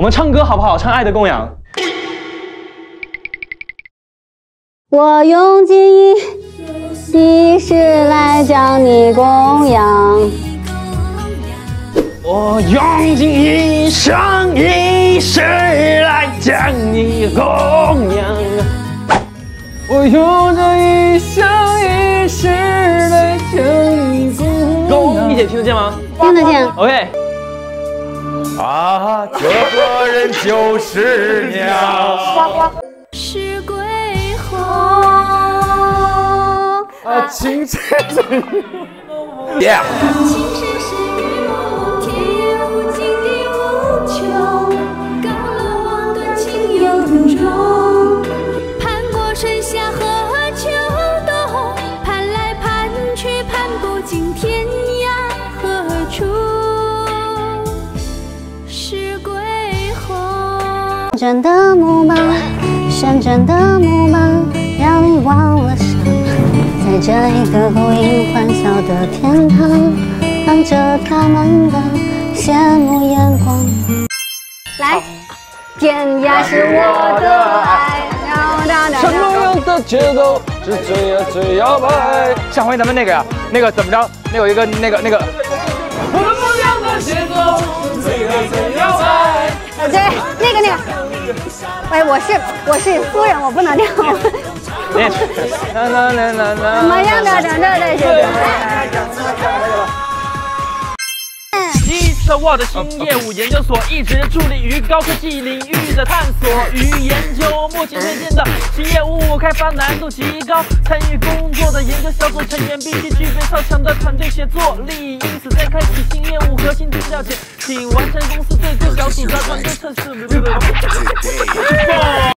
我们唱歌好不好？唱《爱的供养》。我用尽一世来将你供养，我用尽一生一世来将你供养，我用尽一生一世来将你供养。一姐听得见吗？听得见。OK。 啊，这个人就是鸟，是归鸿。啊，情深深雨蒙蒙。Yeah。情深深雨蒙，天也无尽地无穷。高楼望断情有独钟。盼过春夏和秋冬，盼来盼去盼不尽天涯何处。 深圳的木马，深圳的木马，让你忘了伤。在这一个孤影欢笑的天堂，望着他们的羡慕眼光。来，天涯是我的爱，什么样的节奏是最呀最摇摆？上回咱们那个呀，那个怎么着？那有一个那个，我们不一样的节奏是最呀最摇摆。对，那个。 哎，我是苏人，我不能跳。怎么样的？等着这些。一次我的新业务研究所一直助力于高科技领域的探索与研究。目前推荐的新业务开发难度极高，参与工作的研究小组成员必须具备超强的团队协作力。因此，在开启新业务核心资料前，请完成公司对这小组的团队测试。